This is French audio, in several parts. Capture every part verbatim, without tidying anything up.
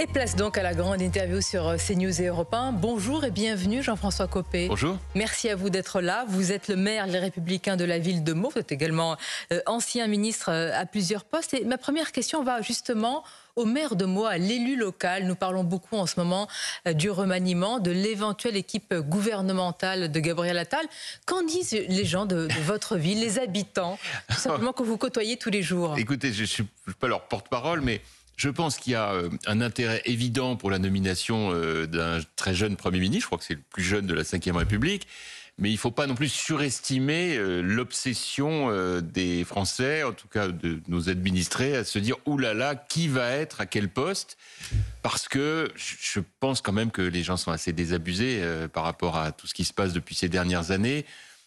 Et place donc à la grande interview sur CNews et Europe un. Bonjour et bienvenue Jean-François Copé. Bonjour. Merci à vous d'être là. Vous êtes le maire Les Républicains de la ville de Meaux. Vous êtes également euh, ancien ministre euh, à plusieurs postes. Et ma première question va justement au maire de Meaux, à l'élu local. Nous parlons beaucoup en ce moment euh, du remaniement, de l'éventuelle équipe gouvernementale de Gabriel Attal. Qu'en disent les gens de, de votre ville, les habitants, tout simplement que vous côtoyez tous les jours? Écoutez, je ne suis pas leur porte-parole, mais... je pense qu'il y a un intérêt évident pour la nomination d'un très jeune Premier ministre. Je crois que c'est le plus jeune de la cinquième République. Mais il ne faut pas non plus surestimer l'obsession des Français, en tout cas de nos administrés, à se dire « Ouh là là, qui va être à quel poste ?» Parce que je pense quand même que les gens sont assez désabusés par rapport à tout ce qui se passe depuis ces dernières années.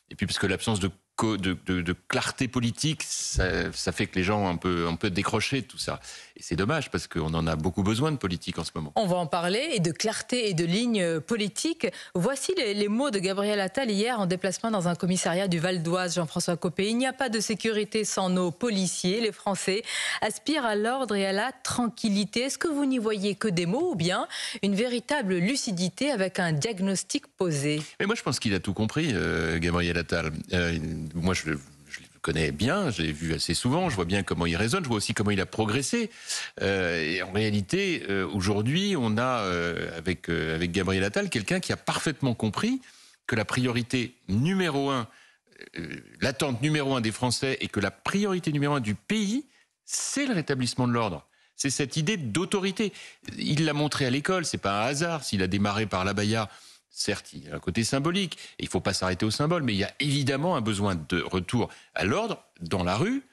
Et puis parce que l'absence de, de, de, de clarté politique, ça, ça fait que les gens ont un peu, un peu décroché de tout ça. Et c'est dommage parce qu'on en a beaucoup besoin de politique en ce moment. On va en parler, et de clarté et de ligne politique. Voici les, les mots de Gabriel Attal hier en déplacement dans un commissariat du Val d'Oise, Jean-François Copé. Il n'y a pas de sécurité sans nos policiers. Les Français aspirent à l'ordre et à la tranquillité. Est-ce que vous n'y voyez que des mots ou bien une véritable lucidité avec un diagnostic posé? Mais moi je pense qu'il a tout compris, euh, Gabriel Attal. Euh, moi, je, je le connais bien, je l'ai vu assez souvent, je vois bien comment il raisonne, je vois aussi comment il a progressé. Euh, et en réalité, euh, aujourd'hui, on a, euh, avec, euh, avec Gabriel Attal, quelqu'un qui a parfaitement compris que la priorité numéro un, euh, l'attente numéro un des Français et que la priorité numéro un du pays, c'est le rétablissement de l'ordre. C'est cette idée d'autorité. Il l'a montré à l'école, c'est pas un hasard s'il a démarré par l'abaya. Certes, il y a un côté symbolique, et il ne faut pas s'arrêter au symbole, mais il y a évidemment un besoin de retour à l'ordre, dans la rue,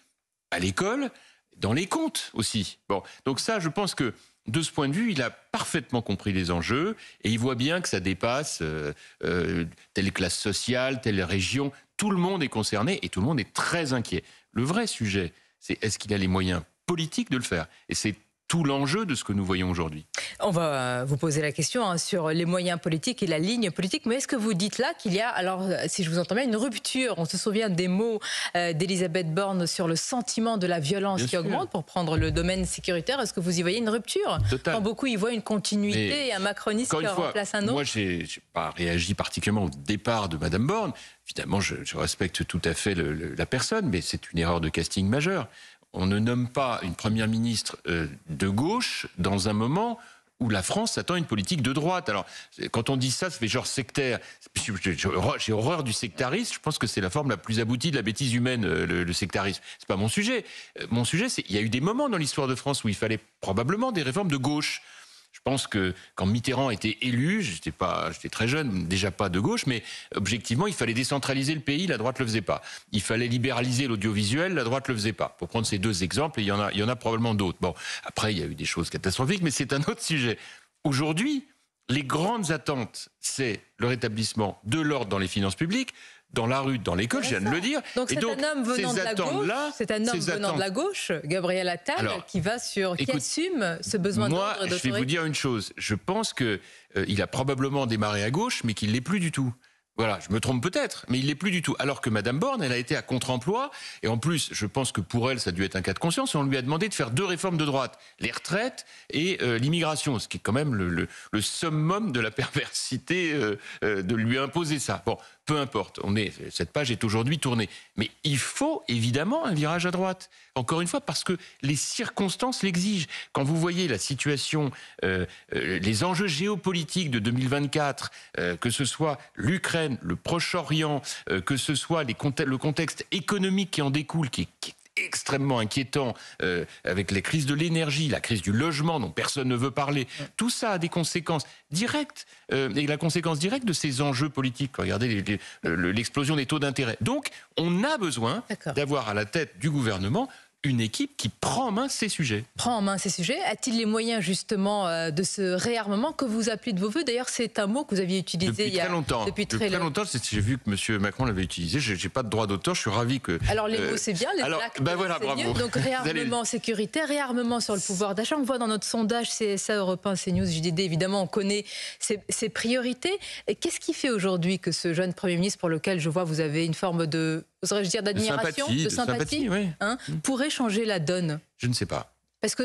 à l'école, dans les comptes aussi. Bon, donc ça, je pense que, de ce point de vue, il a parfaitement compris les enjeux, et il voit bien que ça dépasse euh, euh, telle classe sociale, telle région. Tout le monde est concerné, et tout le monde est très inquiet. Le vrai sujet, c'est est-ce qu'il a les moyens politiques de le faire? Et c'est tout l'enjeu de ce que nous voyons aujourd'hui. On va vous poser la question hein, sur les moyens politiques et la ligne politique, mais est-ce que vous dites là qu'il y a, alors si je vous entends bien, une rupture? On se souvient des mots euh, d'Elisabeth Borne sur le sentiment de la violence bien qui sûr. Augmente, pour prendre le domaine sécuritaire. Est-ce que vous y voyez une rupture? Total. Quand beaucoup y voient une continuité mais et un macronisme qui remplace un autre. Moi, je n'ai pas réagi particulièrement au départ de Madame Borne. Évidemment, je, je respecte tout à fait le, le, la personne, mais c'est une erreur de casting majeure. On ne nomme pas une première ministre euh, de gauche dans un moment où la France attend une politique de droite. Alors, quand on dit ça, ça fait genre sectaire. J'ai horreur du sectarisme. Je pense que c'est la forme la plus aboutie de la bêtise humaine, le, le sectarisme. C'est pas mon sujet. Mon sujet, c'est qu'il y a eu des moments dans l'histoire de France où il fallait probablement des réformes de gauche. Je pense que quand Mitterrand était élu, j'étais pas, j'étais très jeune, déjà pas de gauche, mais objectivement, il fallait décentraliser le pays, la droite le faisait pas. Il fallait libéraliser l'audiovisuel, la droite le faisait pas. Pour prendre ces deux exemples, et il y en a, il y en a probablement d'autres. Bon, après, il y a eu des choses catastrophiques, mais c'est un autre sujet. Aujourd'hui, les grandes attentes, c'est le rétablissement de l'ordre dans les finances publiques, dans la rue, dans l'école, je viens de le dire. Donc c'est un homme venant de la gauche, là, c'est un homme venant de la gauche, Gabriel Attal, alors, qui va sur, écoute, qui assume ce besoin d'ordre d'autorité. Moi, je vais vous dire une chose. Je pense que euh, il a probablement démarré à gauche, mais qu'il l'est plus du tout. Voilà, je me trompe peut-être, mais il l'est plus du tout. Alors que Madame Borne, elle a été à contre-emploi, et en plus, je pense que pour elle, ça a dû être un cas de conscience, et on lui a demandé de faire deux réformes de droite, les retraites et euh, l'immigration, ce qui est quand même le, le, le summum de la perversité euh, euh, de lui imposer ça. Bon, peu importe, on est, cette page est aujourd'hui tournée. Mais il faut évidemment un virage à droite, encore une fois, parce que les circonstances l'exigent. Quand vous voyez la situation, euh, euh, les enjeux géopolitiques de deux mille vingt-quatre, euh, que ce soit l'Ukraine, le Proche-Orient, euh, que ce soit les conte- le contexte économique qui en découle, qui, qui est extrêmement inquiétant, euh, avec les crises de l'énergie, la crise du logement dont personne ne veut parler, tout ça a des conséquences directes, euh, et la conséquence directe de ces enjeux politiques. Regardez les, les, le, l'explosion des taux d'intérêt. Donc, on a besoin d'avoir à la tête du gouvernement une équipe qui prend en main ces sujets. Prend en main ces sujets. A-t-il les moyens justement euh, de ce réarmement que vous appelez de vos voeux? D'ailleurs, c'est un mot que vous aviez utilisé depuis il y a... très longtemps. Depuis très, depuis très longtemps. J'ai vu que M. Macron l'avait utilisé. Je n'ai pas de droit d'auteur. Je suis ravi que... Alors les mots, euh... c'est bien. Les Alors, actes, ben voilà, bravo. Mieux. Donc réarmement allez... sécuritaire, réarmement sur le pouvoir d'achat. On voit dans notre sondage C S A, Europe un, CNews, J D D, évidemment, on connaît ses, ses priorités. Et qu'est-ce qui fait aujourd'hui que ce jeune Premier ministre, pour lequel je vois vous avez une forme de... oserais-je dire d'admiration, de sympathie, de sympathie, de sympathie oui. hein, pourrait changer la donne? Je ne sais pas. Parce que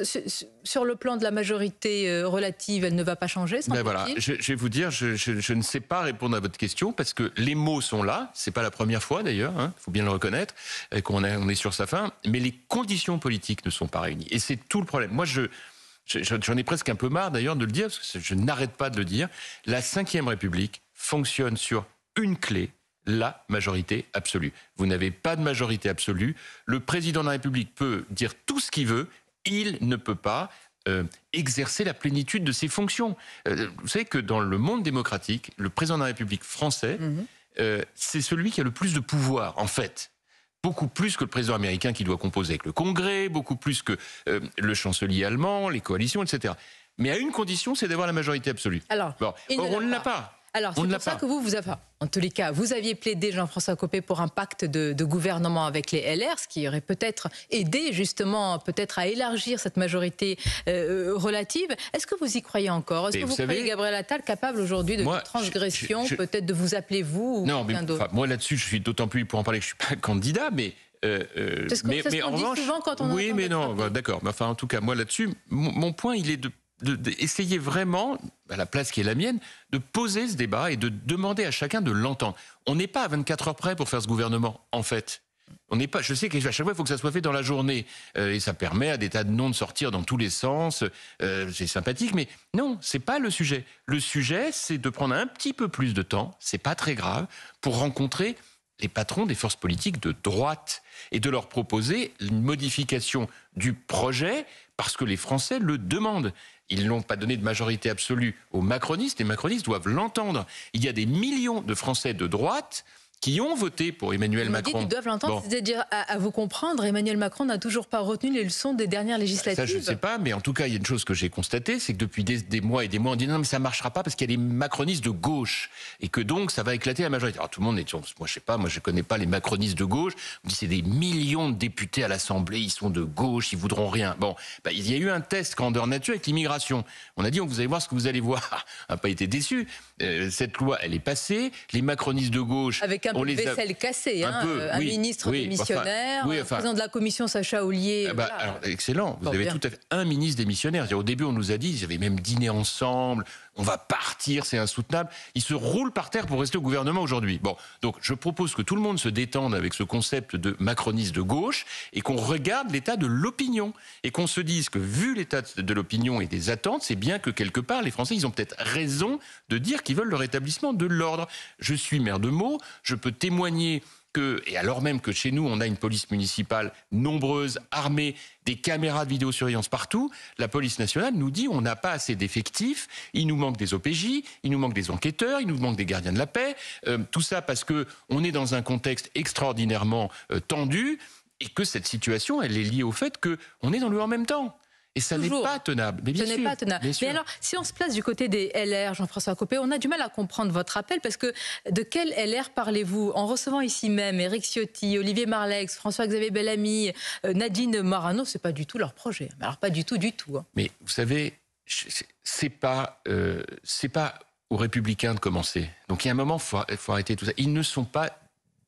sur le plan de la majorité relative, elle ne va pas changer. Ben voilà, je, je vais vous dire, je, je, je ne sais pas répondre à votre question parce que les mots sont là. C'est pas la première fois d'ailleurs, hein, faut bien le reconnaître, qu'on est, on est sur sa fin. Mais les conditions politiques ne sont pas réunies et c'est tout le problème. Moi, je, je, j'en ai presque un peu marre d'ailleurs de le dire parce que je n'arrête pas de le dire. La cinquième République fonctionne sur une clé. La majorité absolue. Vous n'avez pas de majorité absolue. Le président de la République peut dire tout ce qu'il veut. Il ne peut pas euh, exercer la plénitude de ses fonctions. Euh, vous savez que dans le monde démocratique, le président de la République français, mm-hmm. euh, c'est celui qui a le plus de pouvoir, en fait. Beaucoup plus que le président américain qui doit composer avec le Congrès, beaucoup plus que euh, le chancelier allemand, les coalitions, et cetera. Mais à une condition, c'est d'avoir la majorité absolue. Alors, bon. Or, on ne l'a pas. Alors, c'est pour ça que vous, vous avez, en tous les cas, vous aviez plaidé, Jean-François Copé, pour un pacte de, de gouvernement avec les L R, ce qui aurait peut-être aidé, justement, peut-être à élargir cette majorité euh, relative. Est-ce que vous y croyez encore? Est-ce que vous, vous savez, croyez Gabriel Attal capable aujourd'hui de moi, transgression, peut-être de vous appeler vous ou quelqu'un d'autre? Moi, là-dessus, je suis d'autant plus pour en parler que je ne suis pas candidat, mais... Euh, euh, ce mais, mais en revanche, souvent quand on oui, mais non, bah, d'accord. Enfin, en tout cas, moi, là-dessus, mon, mon point, il est de... d'essayer vraiment, à la place qui est la mienne, de poser ce débat et de demander à chacun de l'entendre. On n'est pas à vingt-quatre heures près pour faire ce gouvernement, en fait. On n'est pas, je sais qu'à chaque fois, il faut que ça soit fait dans la journée. Euh, et ça permet à des tas de noms de sortir dans tous les sens. Euh, c'est sympathique, mais non, c'est pas le sujet. Le sujet, c'est de prendre un petit peu plus de temps, c'est pas très grave, pour rencontrer les patrons des forces politiques de droite et de leur proposer une modification du projet parce que les Français le demandent. Ils n'ont pas donné de majorité absolue aux macronistes. Les macronistes doivent l'entendre. Il y a des millions de Français de droite qui ont voté pour Emmanuel Macron. Ils doivent l'entendre, bon. C'est-à-dire, à, à vous comprendre, Emmanuel Macron n'a toujours pas retenu les leçons des dernières législatives. Ça, je ne sais pas, mais en tout cas, il y a une chose que j'ai constatée, c'est que depuis des, des mois et des mois, on dit non, mais ça ne marchera pas parce qu'il y a des macronistes de gauche et que donc ça va éclater la majorité. Alors tout le monde est, moi je ne sais pas, moi je ne connais pas les macronistes de gauche. On dit c'est des millions de députés à l'Assemblée, ils sont de gauche, ils voudront rien. Bon, ben, il y a eu un test grandeur nature avec l'immigration. On a dit, on vous allez voir ce que vous allez voir. On n'a pas été déçus. Euh, cette loi, elle est passée. Les macronistes de gauche. Avec un on les vaisselle a... cassée, un, hein, peu, un oui, ministre oui, démissionnaire, oui, enfin, un président de la commission Sacha Ollier. Bah, voilà. Alors, excellent, vous bon, avez bien. Tout à fait un ministre démissionnaire. Au début, on nous a dit, ils avaient même dîné ensemble, on va partir, c'est insoutenable. Ils se roulent par terre pour rester au gouvernement aujourd'hui. Bon, donc je propose que tout le monde se détende avec ce concept de macronisme de gauche et qu'on regarde l'état de l'opinion et qu'on se dise que vu l'état de l'opinion et des attentes, c'est bien que quelque part, les Français, ils ont peut-être raison de dire qu'ils veulent le rétablissement de l'ordre. Je suis maire de Meaux, je peux témoigner que, et alors même que chez nous, on a une police municipale nombreuse, armée, des caméras de vidéosurveillance partout, la police nationale nous dit on n'a pas assez d'effectifs, il nous manque des O P J, il nous manque des enquêteurs, il nous manque des gardiens de la paix, euh, tout ça parce qu'on est dans un contexte extraordinairement euh, tendu et que cette situation, elle est liée au fait qu'on est dans le en même temps. Et ça n'est pas tenable. Mais bien sûr. Ce n'est pas tenable. Mais alors, si on se place du côté des L R, Jean-François Copé, on a du mal à comprendre votre appel, parce que de quel L R parlez-vous? En recevant ici même Eric Ciotti, Olivier Marlex, François-Xavier Bellamy, Nadine Morano, ce n'est pas du tout leur projet. Alors, pas du tout, du tout. Hein. Mais vous savez, ce n'est pas, euh, c'est pas aux Républicains de commencer. Donc, il y a un moment, il faut, faut arrêter tout ça. Ils ne sont pas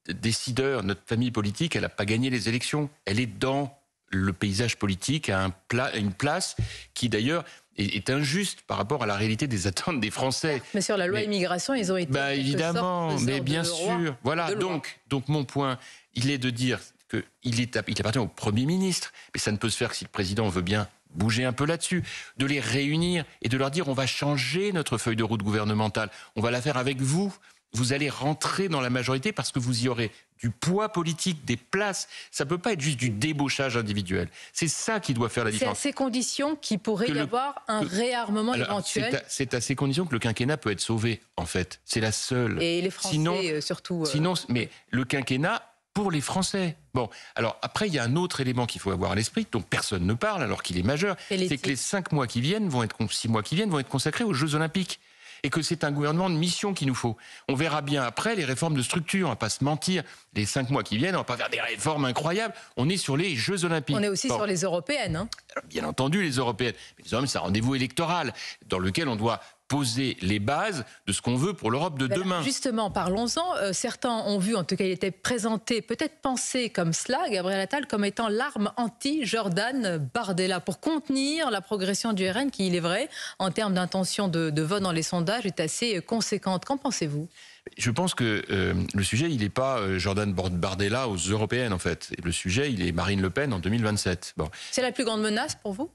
décideurs. Notre famille politique, elle n'a pas gagné les élections. Elle est dans... le paysage politique a un pla- une place qui, d'ailleurs, est, est injuste par rapport à la réalité des attentes des Français. Mais sur la loi mais, immigration, ils ont été... Bah, évidemment, mais bien sûr. Voilà, donc, donc mon point, il est de dire qu'il est, il appartient au Premier ministre, mais ça ne peut se faire que si le Président veut bien bouger un peu là-dessus, de les réunir et de leur dire on va changer notre feuille de route gouvernementale, on va la faire avec vous. Vous allez rentrer dans la majorité parce que vous y aurez du poids politique, des places. Ça ne peut pas être juste du débauchage individuel. C'est ça qui doit faire la différence. C'est à ces conditions qu'il pourrait y avoir un réarmement éventuel. C'est à ces conditions que le quinquennat peut être sauvé, en fait. C'est la seule. Et les Français, sinon, euh, surtout... Euh... Sinon, mais le quinquennat pour les Français. Bon, alors après, il y a un autre élément qu'il faut avoir à l'esprit, dont personne ne parle, alors qu'il est majeur. C'est que les cinq mois qui viennent, vont être, six mois qui viennent, vont être consacrés aux Jeux Olympiques. Et que c'est un gouvernement de mission qu'il nous faut. On verra bien après les réformes de structure, on ne va pas se mentir. Les cinq mois qui viennent, on ne va pas faire des réformes incroyables. On est sur les Jeux Olympiques. On est aussi bon. Sur les européennes. Hein. Alors, bien entendu, les européennes. Mais les hommes, c'est un rendez-vous électoral dans lequel on doit poser les bases de ce qu'on veut pour l'Europe de ben demain. Justement, parlons-en. Euh, certains ont vu, en tout cas, il était présenté, peut-être pensé comme cela, Gabriel Attal, comme étant l'arme anti-Jordan Bardella pour contenir la progression du R N qui, il est vrai, en termes d'intention de, de vote dans les sondages, est assez conséquente. Qu'en pensez-vous ? Je pense que euh, le sujet, il n'est pas euh, Jordan Bardella aux européennes, en fait. Le sujet, il est Marine Le Pen en deux mille vingt-sept. Bon. C'est la plus grande menace pour vous ?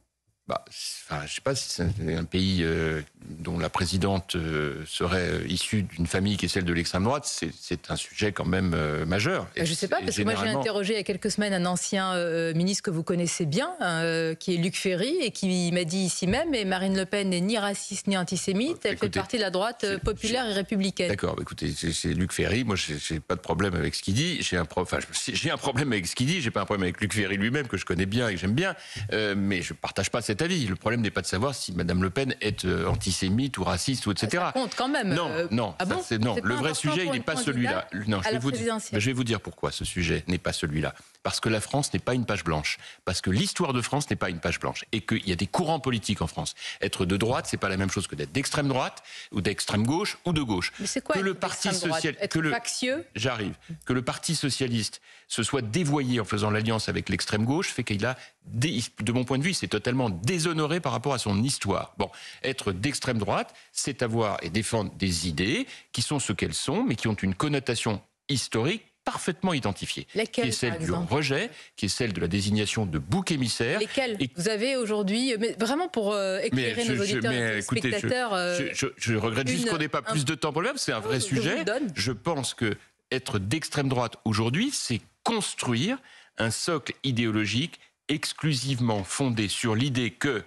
Bah, enfin, je ne sais pas si c'est un pays euh, dont la présidente euh, serait euh, issue d'une famille qui est celle de l'extrême droite, c'est, c'est un sujet quand même euh, majeur. Et je ne sais pas, parce généralement... que moi j'ai interrogé il y a quelques semaines un ancien euh, ministre que vous connaissez bien, euh, qui est Luc Ferry, et qui m'a dit ici même, et Marine Le Pen n'est ni raciste ni antisémite, bah, elle écoutez, fait partie de la droite euh, populaire et républicaine. D'accord, bah, écoutez, c'est, c'est Luc Ferry, moi je n'ai pas de problème avec ce qu'il dit, j'ai un, pro... enfin, j'ai un problème avec ce qu'il dit, j'ai pas un problème avec Luc Ferry lui-même, que je connais bien et que j'aime bien, euh, mais je ne partage pas cette avis. Le problème n'est pas de savoir si Madame Le Pen est antisémite ou raciste ou et cetera. Ça compte quand même. Non, non, ah ça, bon c'est, non. C'est le vrai sujet, il n'est pas celui-là. Non, je vais vous dire, je vais vous dire pourquoi ce sujet n'est pas celui-là. Parce que la France n'est pas une page blanche. Parce que l'histoire de France n'est pas une page blanche. Et qu'il y a des courants politiques en France. Être de droite, c'est pas la même chose que d'être d'extrême droite ou d'extrême gauche ou de gauche. Mais c'est quoi que le parti socialiste, que le factieux, j'arrive, que le parti socialiste se soit dévoyé en faisant l'alliance avec l'extrême gauche fait qu'il a, de mon point de vue, c'est totalement déshonoré par rapport à son histoire. Bon, être d'extrême droite, c'est avoir et défendre des idées qui sont ce qu'elles sont, mais qui ont une connotation historique parfaitement identifiée. Lesquelles, qui est celle du rejet, qui est celle de la désignation de bouc émissaire. Lesquelles et... vous avez aujourd'hui, mais vraiment pour euh, éclairer je, nos auditeurs je, et nos écoutez, spectateurs... Je, je, je, je regrette une, juste qu'on n'ait pas un... plus de temps pour le faire, c'est un vrai je sujet. Je pense que être d'extrême droite aujourd'hui, c'est construire un socle idéologique exclusivement fondé sur l'idée que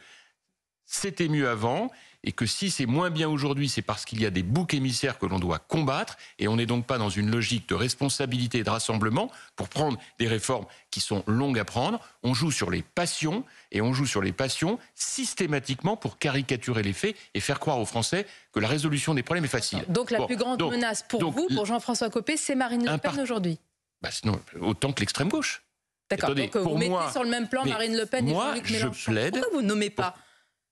c'était mieux avant et que si c'est moins bien aujourd'hui, c'est parce qu'il y a des boucs émissaires que l'on doit combattre et on n'est donc pas dans une logique de responsabilité et de rassemblement pour prendre des réformes qui sont longues à prendre. On joue sur les passions et on joue sur les passions systématiquement pour caricaturer les faits et faire croire aux Français que la résolution des problèmes est facile. Donc la bon, plus grande donc, menace pour donc, vous, pour Jean-François Copé, c'est Marine Le Pen par... aujourd'hui bah, sinon, autant que l'extrême gauche. D'accord, attendez, donc vous mettez moi, sur le même plan Marine Le Pen et Jean-Luc Mélenchon. Moi, je plaide... Pourquoi vous nommez pas pour...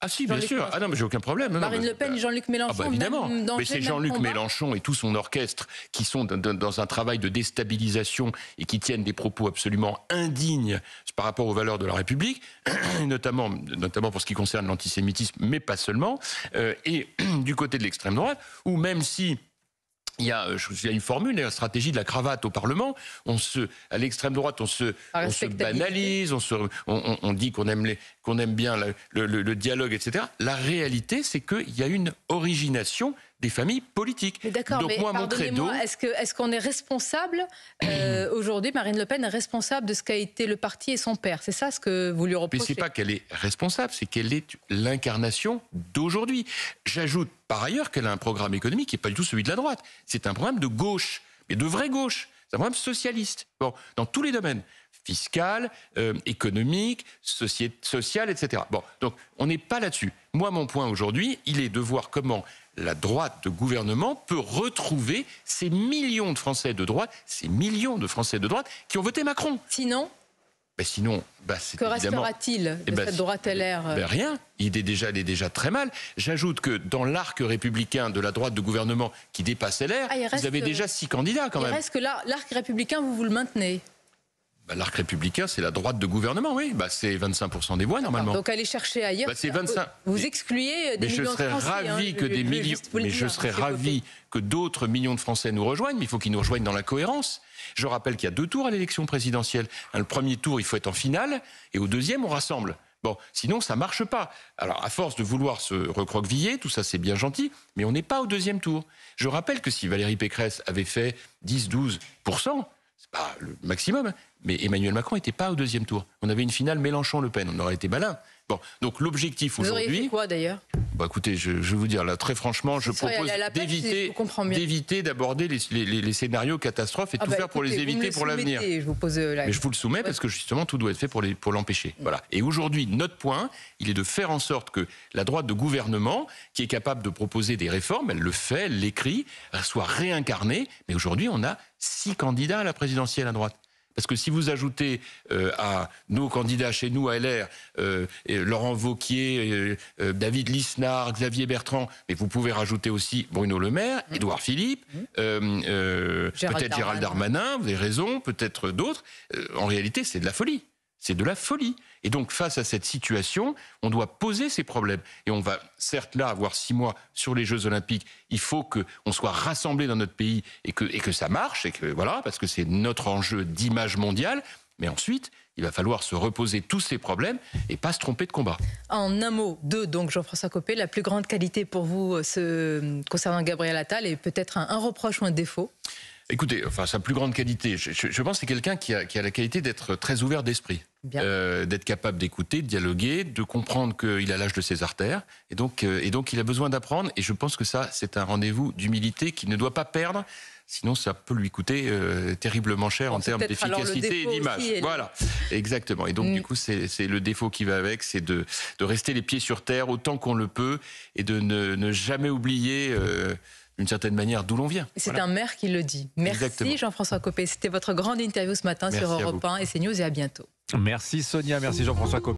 Ah si, bien Jean-Luc sûr. Mélenchon. Ah non, mais j'ai aucun problème. Non, Marine non, mais... Le Pen et Jean-Luc Mélenchon. Ah bah évidemment. Même danger, mais c'est Jean-Luc Mélenchon et tout son orchestre qui sont dans un travail de déstabilisation et qui tiennent des propos absolument indignes par rapport aux valeurs de la République, notamment, notamment pour ce qui concerne l'antisémitisme, mais pas seulement. Euh, et du côté de l'extrême droite, où même si... Il y, a, il y a une formule, la stratégie de la cravate au Parlement. On se, à l'extrême droite, on se, on se banalise, on, se, on, on, on dit qu'on aime, les, qu'on aime bien le, le, le dialogue, et cetera. La réalité, c'est qu'il y a une origination des familles politiques. Mais d'accord, donc, mais moi, pardonnez-moi, est-ce, que, est-ce qu'on est responsable euh, aujourd'hui, Marine Le Pen est responsable de ce qu'a été le parti et son père. C'est ça ce que vous lui reprochez. Mais ce n'est pas qu'elle est responsable, c'est qu'elle est l'incarnation d'aujourd'hui. J'ajoute par ailleurs qu'elle a un programme économique qui n'est pas du tout celui de la droite. C'est un programme de gauche, mais de vraie gauche. C'est un programme socialiste, bon, dans tous les domaines. Fiscal, euh, économique, société, social, et cetera. Bon, donc on n'est pas là-dessus. Moi, mon point aujourd'hui, il est de voir comment la droite de gouvernement peut retrouver ces millions de Français de droite, ces millions de Français de droite qui ont voté Macron. Sinon ben sinon, ben c'est que évidemment... restera-t-il de ben, cette droite L R ben rien, il est, déjà, il est déjà très mal. J'ajoute que dans l'arc républicain de la droite de gouvernement qui dépasse L R, ah, vous avez déjà six candidats quand il même. Il reste que là, l'arc républicain, vous vous le maintenez. Bah, l'arc républicain, c'est la droite de gouvernement, oui. Bah, c'est vingt-cinq pour cent des voix, d'accord, normalement. Donc allez chercher ailleurs. Bah, c'est vingt-cinq... Vous excluez des millions de Français. Mais je serais ravi hein, que des millions... Mais je serais ravi que d'autres millions de Français nous rejoignent, mais il faut qu'ils nous rejoignent dans la cohérence. Je rappelle qu'il y a deux tours à l'élection présidentielle. Le premier tour, il faut être en finale, et au deuxième, on rassemble. Bon, sinon, ça ne marche pas. Alors, à force de vouloir se recroqueviller, tout ça, c'est bien gentil, mais on n'est pas au deuxième tour. Je rappelle que si Valérie Pécresse avait fait dix à douze pour cent, c'est pas le maximum, mais Emmanuel Macron n'était pas au deuxième tour. On avait une finale Mélenchon-Le Pen, on aurait été malin. Bon, donc l'objectif vous aujourd'hui... Vous auriez fait quoi d'ailleurs ? Bah écoutez, je vais vous dire, là, très franchement, je c'est propose la d'éviter, d'éviter d'aborder les, les, les, les scénarios catastrophes et ah tout bah, faire écoutez, pour les éviter pour l'avenir. Je vous pose la... Mais je vous le soumets ouais. parce que justement, tout doit être fait pour, les, pour l'empêcher. Mmh. Voilà. Et aujourd'hui, notre point, il est de faire en sorte que la droite de gouvernement, qui est capable de proposer des réformes, elle le fait, elle l'écrit, soit réincarnée. Mais aujourd'hui, on a six candidats à la présidentielle à droite. Parce que si vous ajoutez euh, à nos candidats chez nous, à L R, euh, et Laurent Wauquiez, euh, euh, David Lisnard, Xavier Bertrand, mais vous pouvez rajouter aussi Bruno Le Maire, mmh. Édouard Philippe, mmh. euh, euh, peut-être Gérald Darmanin, vous avez raison, peut-être d'autres. Euh, en réalité, c'est de la folie. C'est de la folie. Et donc, face à cette situation, on doit poser ces problèmes. Et on va, certes, là, avoir six mois sur les Jeux Olympiques. Il faut qu'on soit rassemblés dans notre pays et que, et que ça marche, et que, voilà, parce que c'est notre enjeu d'image mondiale. Mais ensuite, il va falloir se reposer tous ces problèmes et pas se tromper de combat. En un mot, deux, donc, Jean-François Copé, la plus grande qualité pour vous ce, concernant Gabriel Attal est peut-être un, un reproche ou un défaut? Écoutez, enfin, sa plus grande qualité, je, je, je pense que c'est quelqu'un qui a, qui a la qualité d'être très ouvert d'esprit, euh, d'être capable d'écouter, de dialoguer, de comprendre qu'il a l'âge de ses artères, et donc, euh, et donc il a besoin d'apprendre, et je pense que ça, c'est un rendez-vous d'humilité qu'il ne doit pas perdre, sinon ça peut lui coûter euh, terriblement cher en termes d'efficacité et d'image. Voilà, exactement. Et donc mm. du coup, c'est le défaut qui va avec, c'est de, de rester les pieds sur terre autant qu'on le peut, et de ne, ne jamais oublier... Euh, d'une certaine manière, d'où l'on vient. C'est voilà. un maire qui le dit. Merci Jean-François Copé. C'était votre grande interview ce matin Merci sur Europe un et CNews et à bientôt. Merci Sonia, merci Jean-François Copé.